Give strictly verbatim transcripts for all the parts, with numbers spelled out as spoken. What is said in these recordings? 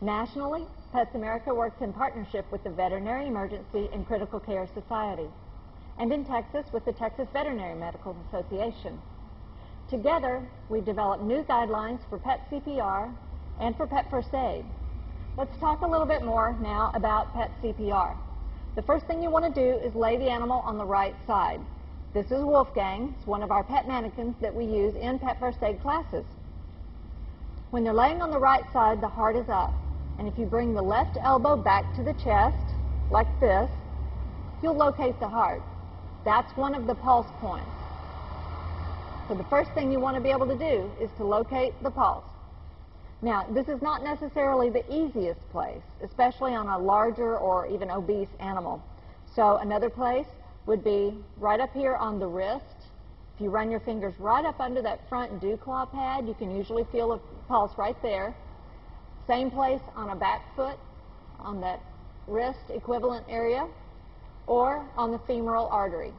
Nationally, Pets America works in partnership with the Veterinary Emergency and Critical Care Society, and in Texas with the Texas Veterinary Medical Association. Together, we've developed new guidelines for pet C P R and for pet first aid. Let's talk a little bit more now about pet C P R. The first thing you want to do is lay the animal on the right side. This is Wolfgang. It's one of our pet mannequins that we use in pet first aid classes. When they're laying on the right side, the heart is up. And if you bring the left elbow back to the chest, like this, you'll locate the heart. That's one of the pulse points. So the first thing you want to be able to do is to locate the pulse. Now, this is not necessarily the easiest place, especially on a larger or even obese animal. So another place would be right up here on the wrist. If you run your fingers right up under that front dew claw pad, you can usually feel a pulse right there. Same place on a back foot, on that wrist equivalent area, or on the femoral artery.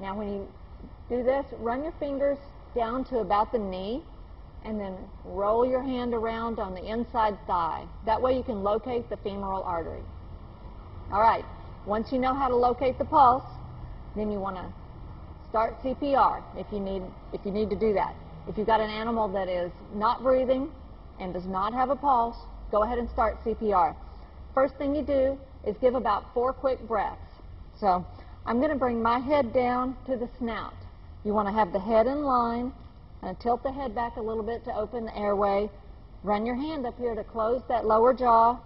Now when you do this, run your fingers down to about the knee, and then roll your hand around on the inside thigh. That way you can locate the femoral artery. All right, once you know how to locate the pulse, then you want to start C P R if you need, if you need to do that. If you've got an animal that is not breathing and does not have a pulse, go ahead and start C P R. First thing you do is give about four quick breaths. So I'm going to bring my head down to the snout. You want to have the head in line, and tilt the head back a little bit to open the airway. Run your hand up here to close that lower jaw,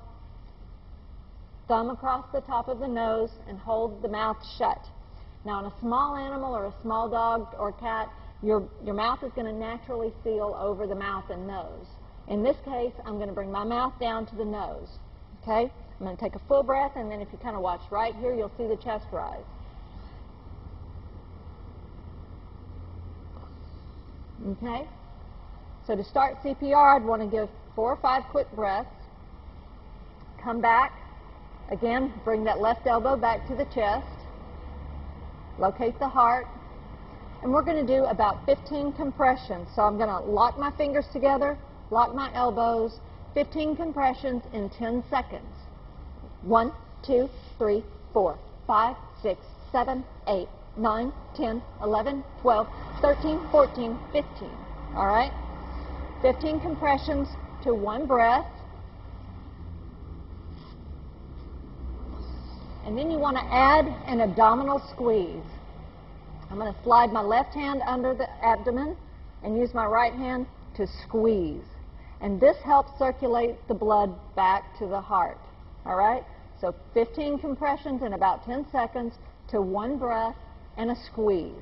thumb across the top of the nose, and hold the mouth shut. Now, in a small animal or a small dog or cat, your, your mouth is going to naturally seal over the mouth and nose. In this case, I'm going to bring my mouth down to the nose, okay? I'm going to take a full breath, and then if you kind of watch right here, you'll see the chest rise. Okay? So to start C P R, I'd want to give four or five quick breaths. Come back. Again, bring that left elbow back to the chest. Locate the heart. And we're going to do about fifteen compressions. So I'm going to lock my fingers together, lock my elbows, fifteen compressions in ten seconds. One, two, three, four, five, six, seven, eight, nine, ten, eleven, twelve, thirteen, fourteen, fifteen. All right? fifteen compressions to one breath. And then you want to add an abdominal squeeze. I'm going to slide my left hand under the abdomen and use my right hand to squeeze. And this helps circulate the blood back to the heart. All right? So fifteen compressions in about ten seconds to one breath and a squeeze.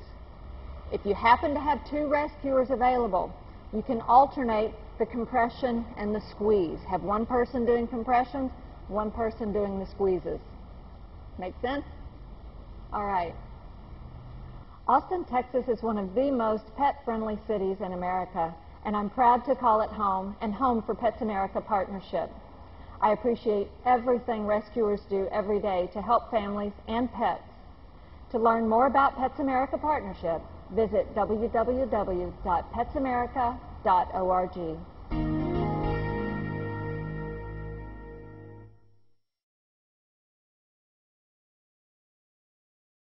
If you happen to have two rescuers available, you can alternate the compression and the squeeze. Have one person doing compressions, one person doing the squeezes. Make sense? All right. Austin, Texas is one of the most pet-friendly cities in America, and I'm proud to call it home and home for Pets America Partnership. I appreciate everything rescuers do every day to help families and pets. To learn more about Pets America Partnership, visit w w w dot pets america dot org.